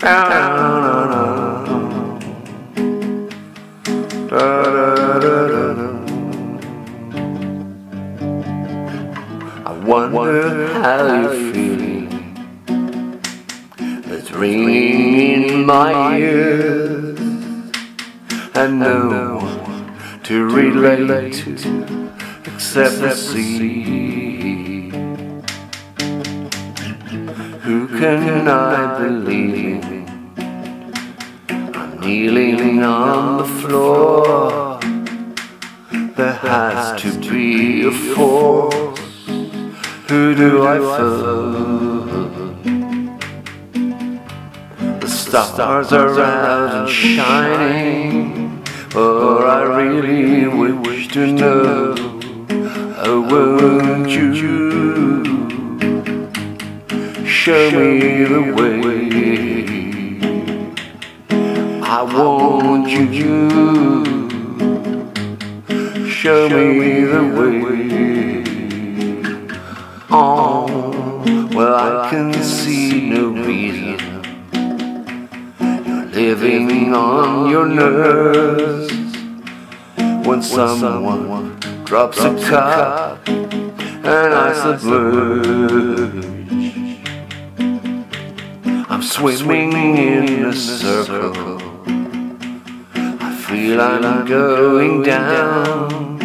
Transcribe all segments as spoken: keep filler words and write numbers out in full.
I wonder how you're feeling. It's ringing in my ears, and no one to relate to except the sea. Who can I believe in? I'm kneeling on the floor. There has to be a force. Who do I feel? The stars are out and shining, or I really would wish to know. Oh, won't you show me the way? I want you show me the way. Oh, well, I can see no reason. You're living on your nerves. When someone drops a cup and I submerge, I'm swimming in a circle. I feel I'm going down.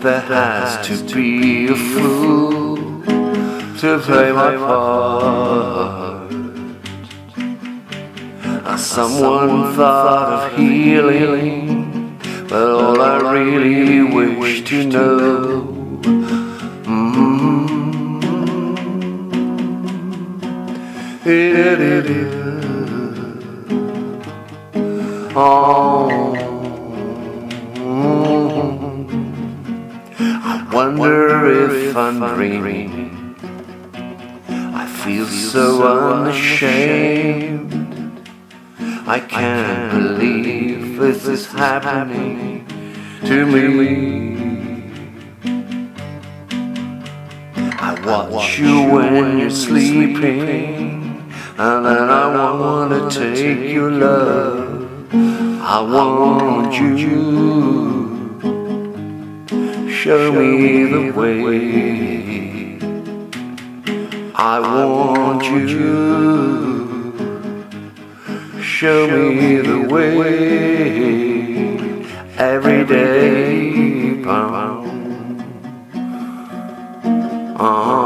There has to be a fool to play my part. Someone thought of healing, but all I really wish to know. Mm-hmm. Oh. Wonder if I'm dreaming. I feel so unashamed. I can't believe this is happening to me. I watch you when you're sleeping, and then I wanna take your love. I want you. Show me the way. I want you. Show me the way. Every day. Uh-huh.